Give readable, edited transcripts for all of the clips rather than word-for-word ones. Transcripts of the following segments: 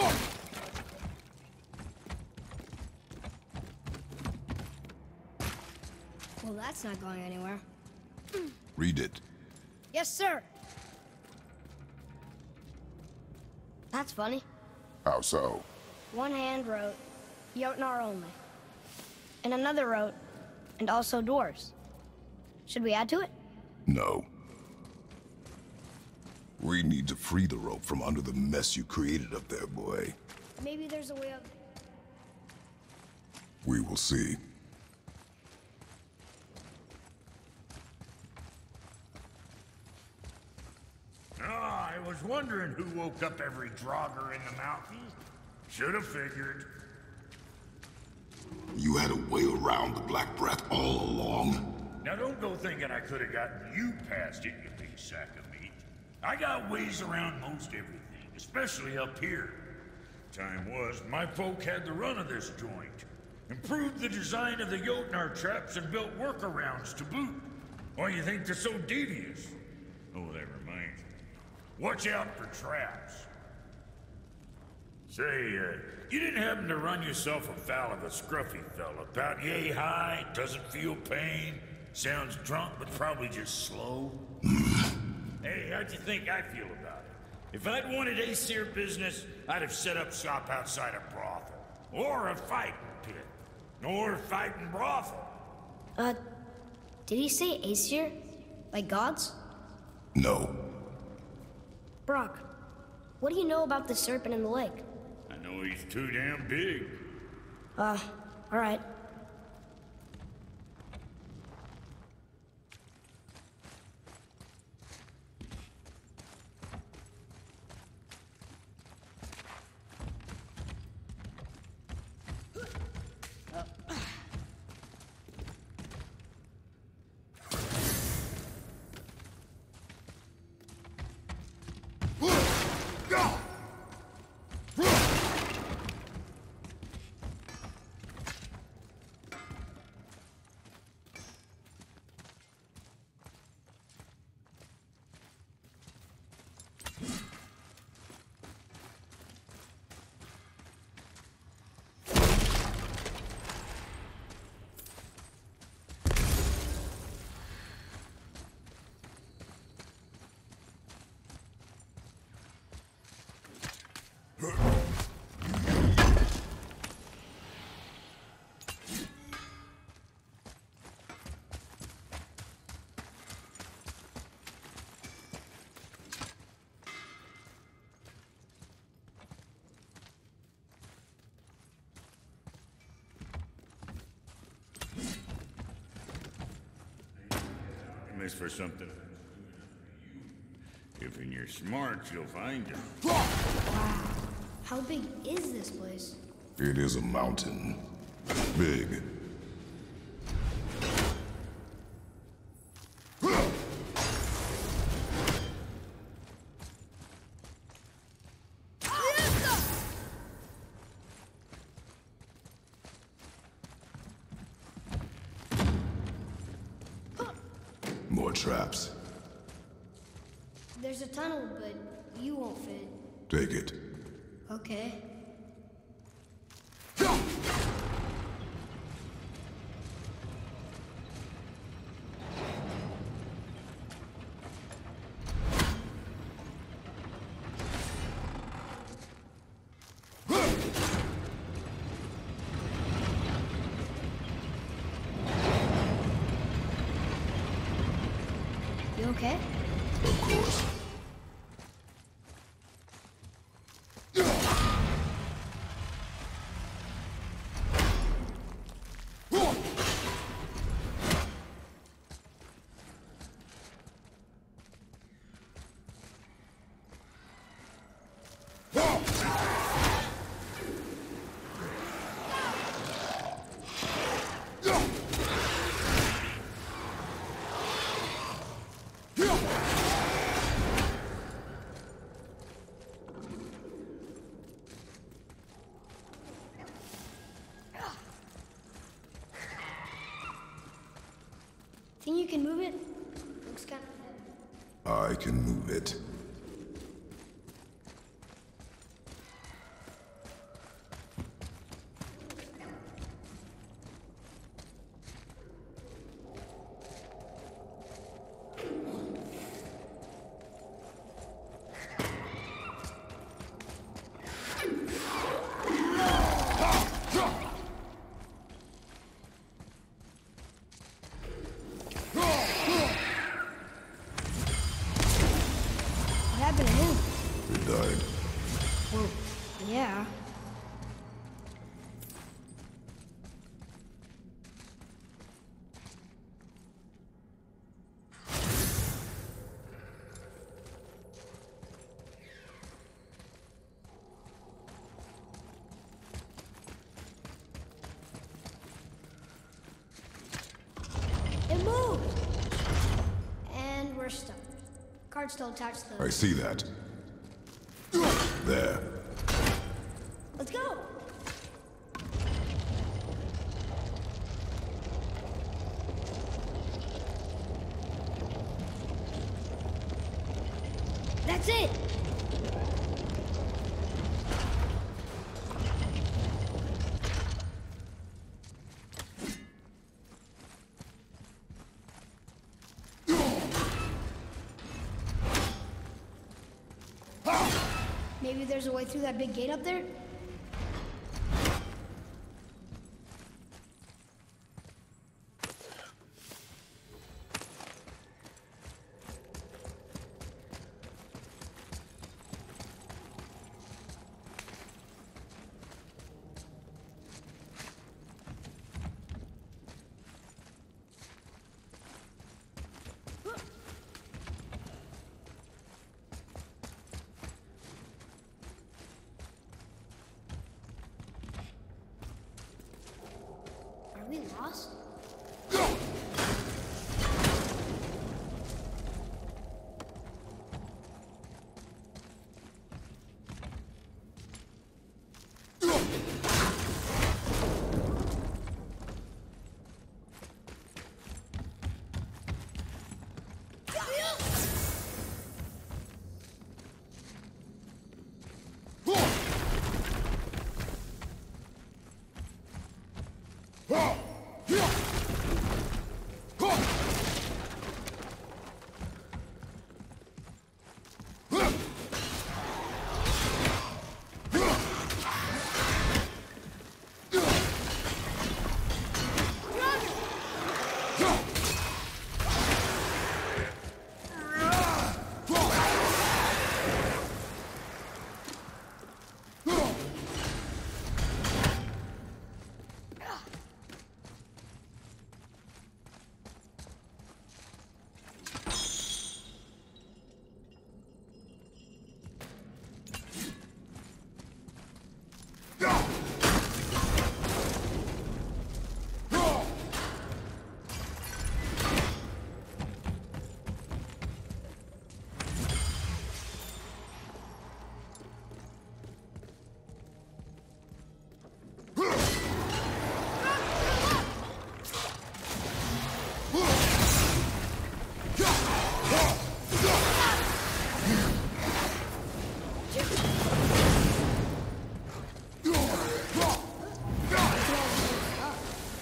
Well, that's not going anywhere. Read it. Yes, sir. That's funny. How so? One hand wrote, Jotnar only. And another wrote, and also dwarves. Should we add to it? No. We need to free the rope from under the mess you created up there, boy. Maybe there's a way up. We will see. Ah, I was wondering who woke up every draugr in the mountains. Should have figured. You had a way around the Black Breath all along. Now don't go thinking I could have gotten you past it, you big sack of meat. I got ways around most everything, especially up here. Time was, my folk had the run of this joint. Improved the design of the Jotnar traps and built workarounds to boot. Why do you think they're so devious? Oh, that reminds me. Watch out for traps. Say, you didn't happen to run yourself afoul of a scruffy fella, about yay high, doesn't feel pain, sounds drunk but probably just slow? Hey, how'd you think I feel about it? If I'd wanted Aesir business, I'd have set up shop outside a brothel. Or a fighting pit. Or a fighting brothel. Did he say Aesir? Like gods? No. Brock, what do you know about the serpent in the lake? I know he's too damn big. Alright. For something. If in your smarts, you'll find it. Wow. How big is this place? It is a mountain. Big. Traps. There's a tunnel, but you won't fit. Take it. Okay. Okay? Of course. You can move it? Looks kind of heavy. I can move it. gonna move. They died. Well, yeah. Still attached to them. I see that. There. Let's go. That's it. Maybe there's a way through that big gate up there?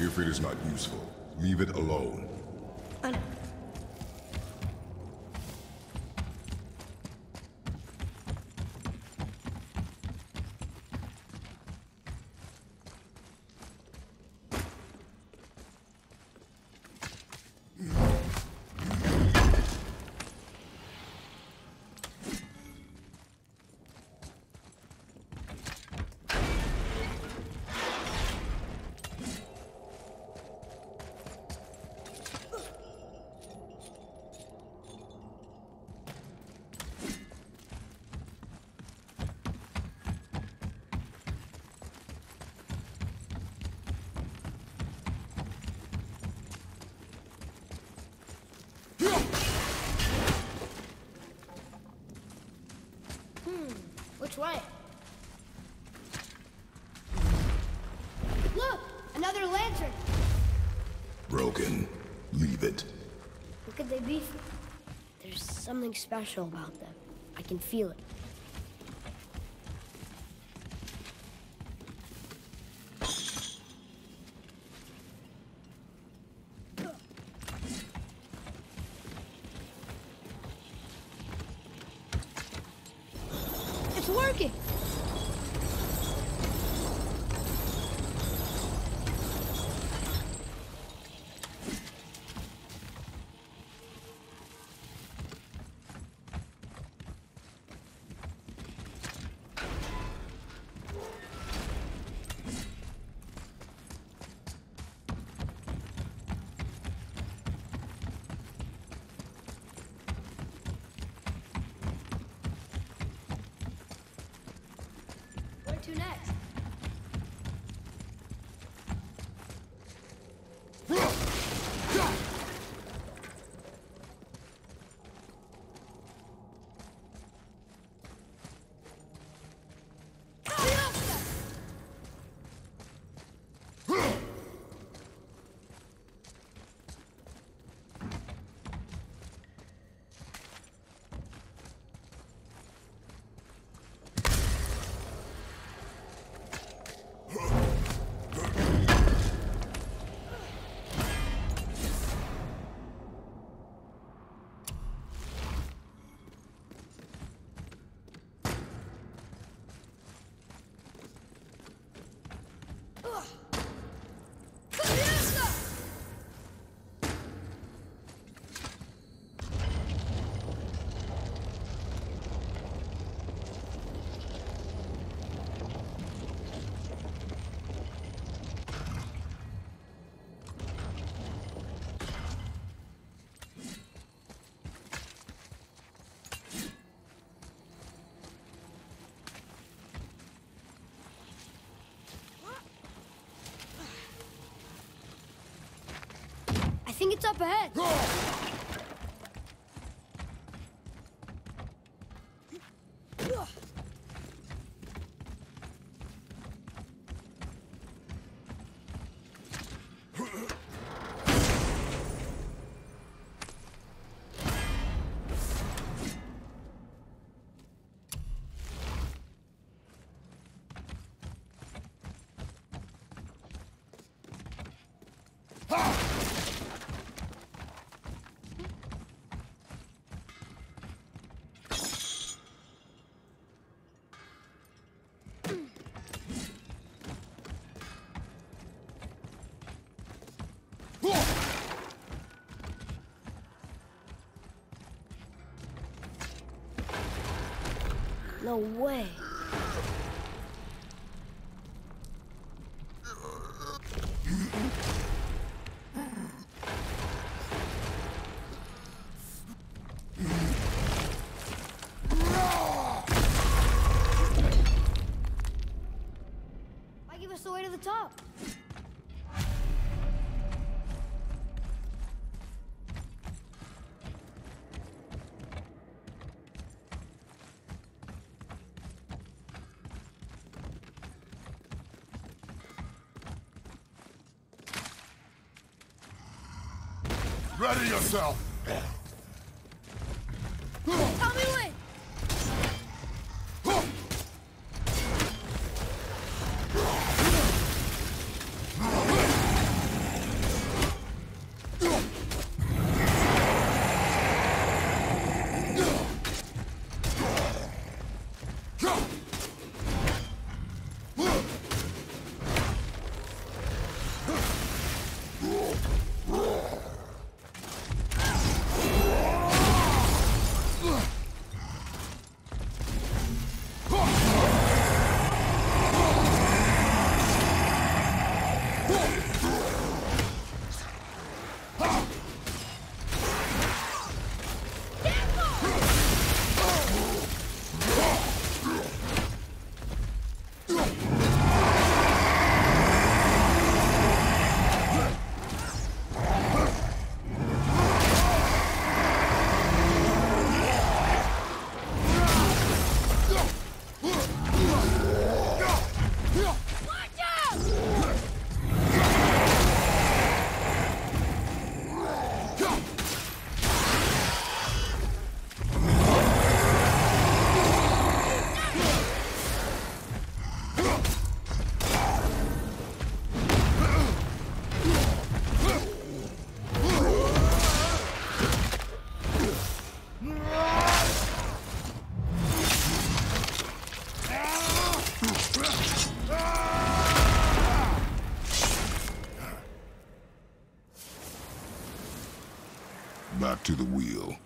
If it is not useful, leave it alone. I know. What? Look! Another lantern! Broken. Leave it. What could they be for? There's something special about them. I can feel it. next? I think it's up ahead. No way. Why give us the way to the top? Ready yourself! Help me win! To the wheel.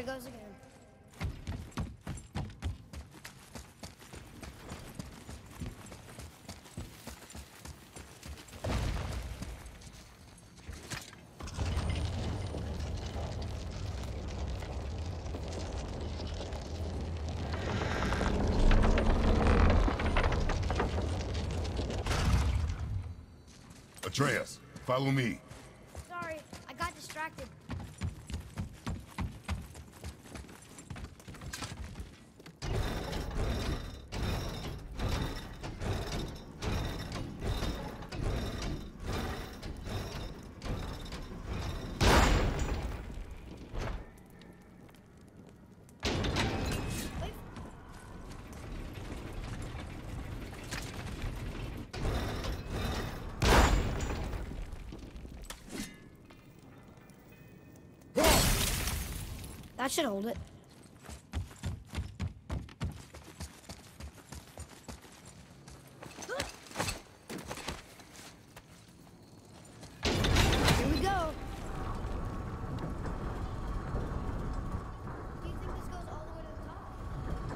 There it goes again. Atreus, follow me. Sorry, I got distracted. I should hold it. Here we go. Do you think this goes all the way to the top?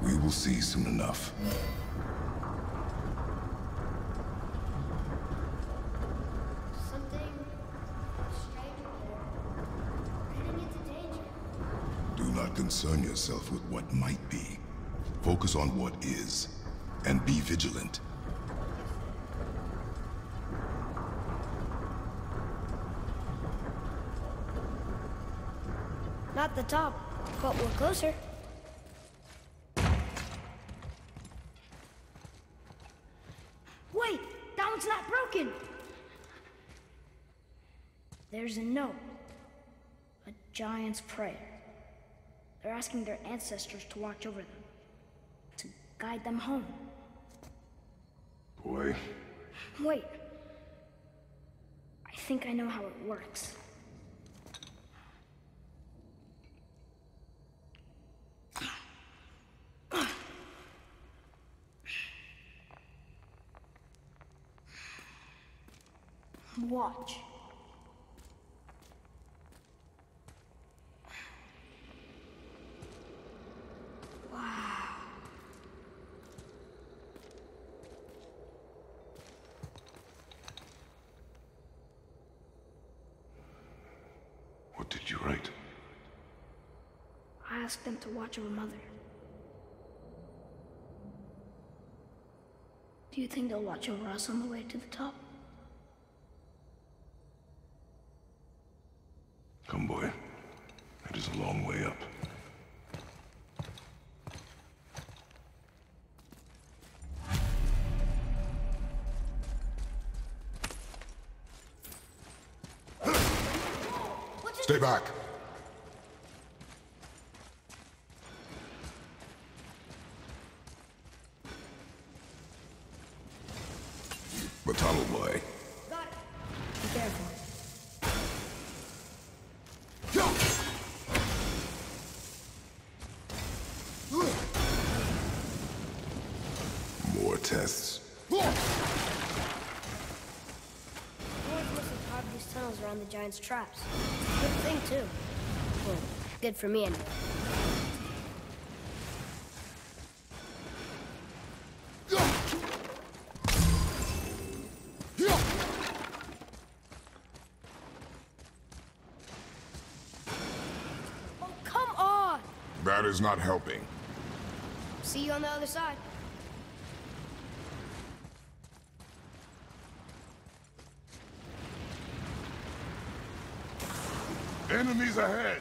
We will see soon enough. Concern yourself with what might be. Focus on what is, and be vigilant. Not the top, but we're closer. Wait, that one's not broken. There's a note. A giant's prayer. They're asking their ancestors to watch over them, to guide them home. Boy. Wait. I think I know how it works. Watch. Ask them to watch over Mother. Do you think they'll watch over us on the way to the top? Come, boy. That is a long way up. Stay back! Giant's traps. Good thing, too. Well, good for me, anyway. Oh, come on! That is not helping. See you on the other side. Enemies ahead!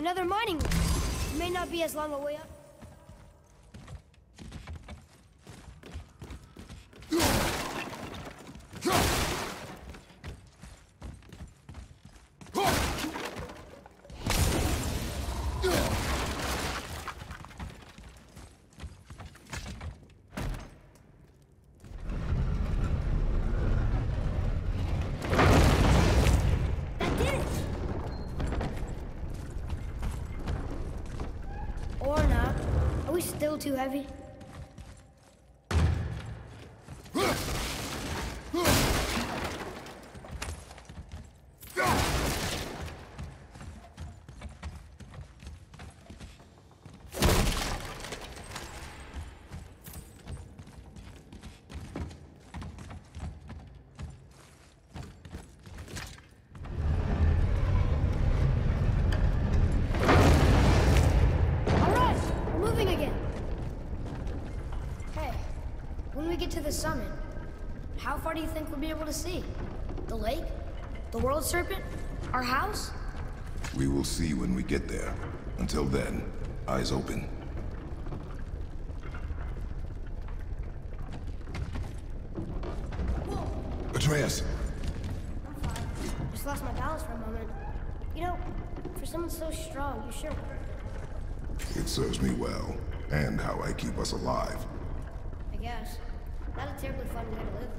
Another mining room. It may not be as long a way up. Still too heavy. To the summit. How far do you think we'll be able to see? The lake? The world serpent? Our house? We will see when we get there. Until then, eyes open. Whoa. Atreus! I'm fine. Just lost my balance for a moment. You know, for someone so strong, you sure work. It serves me well, and how I keep us alive. I guess. Not a terribly fun way to live.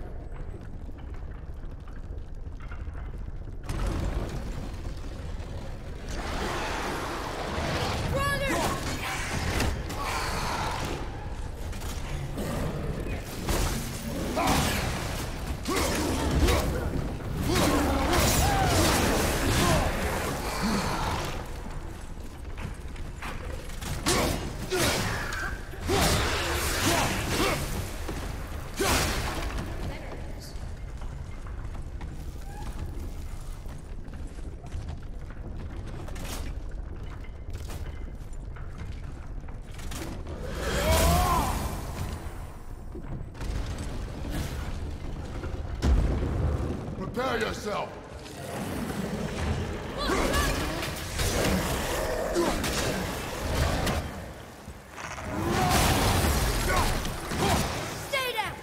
Prepare yourself! Stay down!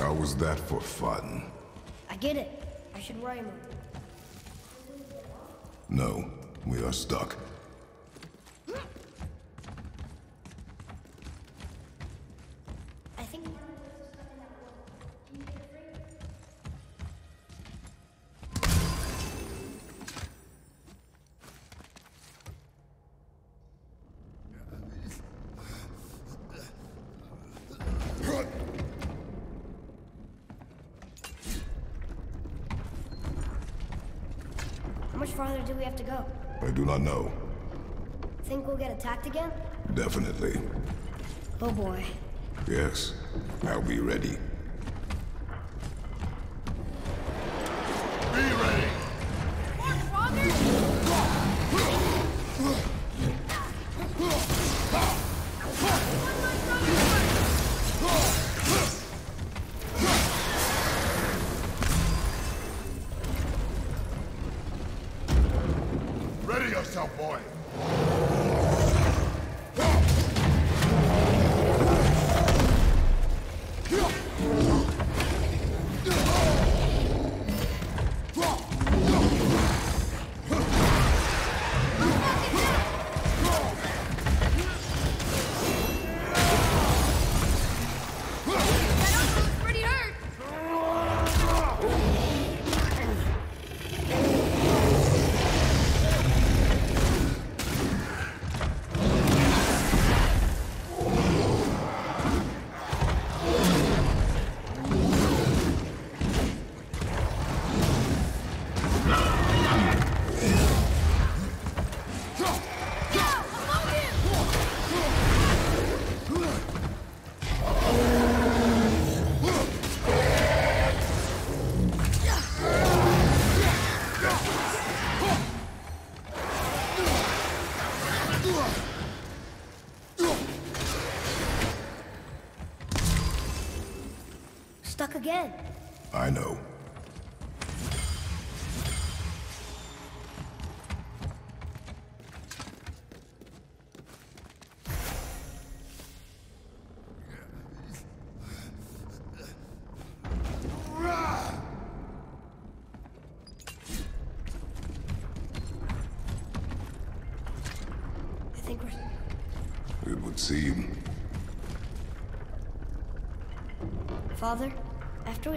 How was that for fun? I get it. I should worry more. No, we are stuck. I think one of us is stuck in that world. Can you get How much farther do we have to go? I do not know. Think we'll get attacked again? Definitely. Oh boy. Yes. I'll be ready. Be ready! More draugr? Yourself, boy. Stuck again. I know. Father, after we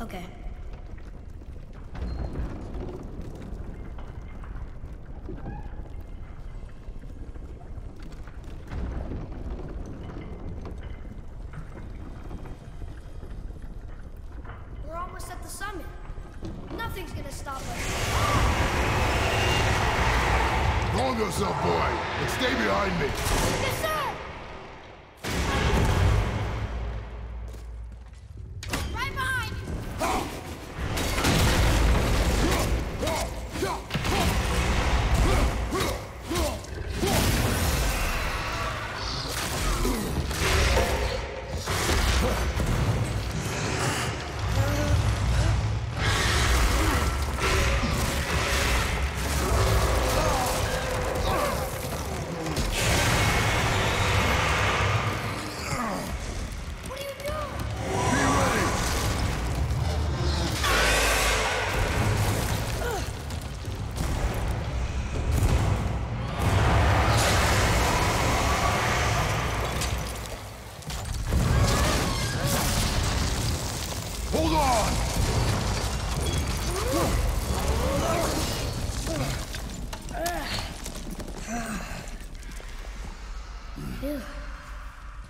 Okay. We're almost at the summit. Nothing's gonna stop us. Hold yourself, boy, and stay behind me. Yes, sir!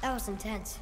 That was intense.